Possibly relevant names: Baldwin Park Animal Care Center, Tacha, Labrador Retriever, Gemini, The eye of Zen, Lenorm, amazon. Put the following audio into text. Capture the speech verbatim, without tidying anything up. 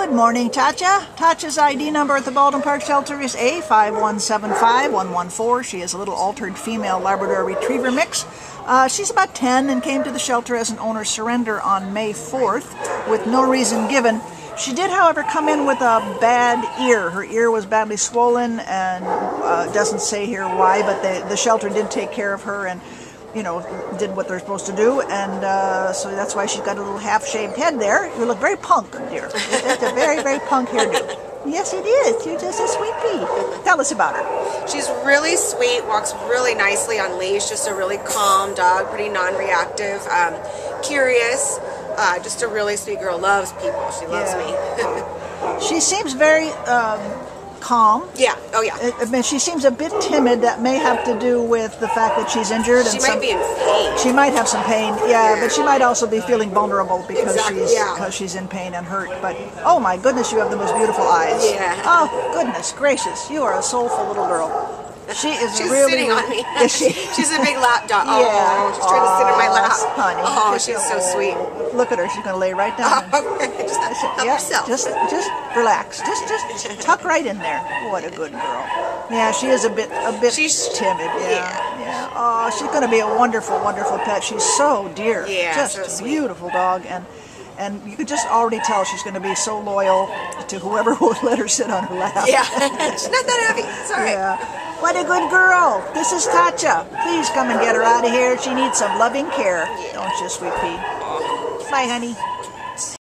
Good morning, Tacha. Tacha's I D number at the Baldwin Park shelter is A five one seven five one one four. She is a little altered female Labrador Retriever mix. Uh, she's about ten and came to the shelter as an owner surrender on May fourth with no reason given. She did, however, come in with a bad ear. Her ear was badly swollen, and uh, doesn't say here why, but they, the shelter did take care of her and, you know, did what they're supposed to do, and uh, so that's why she's got a little half-shaved head there. You look very punk, dear. That's a very, very punk hairdo. Yes, it is. You're just a sweet pea. Tell us about her. She's really sweet, walks really nicely on leash, just a really calm dog, pretty non-reactive, um, curious, uh, just a really sweet girl. Loves people. She loves yeah. me. She seems very... Um, calm. Yeah. Oh, yeah. I mean, she seems a bit timid. That may have to do with the fact that she's injured. She and might some, be in pain. She might have some pain. Yeah, yeah. But she might also be feeling vulnerable because exactly. she's yeah. because she's in pain and hurt. But oh my goodness, you have the most beautiful eyes. Yeah. Oh goodness gracious, you are a soulful little girl. She is she's really sitting on me. Is she? She's a big lap dog. Oh, yeah. She's trying to sit in my lap. Honey. Oh, she's, she's so sweet. Look at her. She's going to lay right down. Oh, okay. Just help yeah, herself. Just, just relax. Just, just tuck right in there. What a good girl. Yeah, she is a bit, a bit she's, timid. Yeah, yeah. yeah. Oh, she's going to be a wonderful, wonderful pet. She's so dear. Yeah, just so sweet. Beautiful dog, and. And you could just already tell she's going to be so loyal to whoever will let her sit on her lap. Yeah, she's not that heavy. It's all right. Yeah. What a good girl. This is Tacha. Please come and get her out of here. She needs some loving care. Don't you, sweet pea? Bye, honey.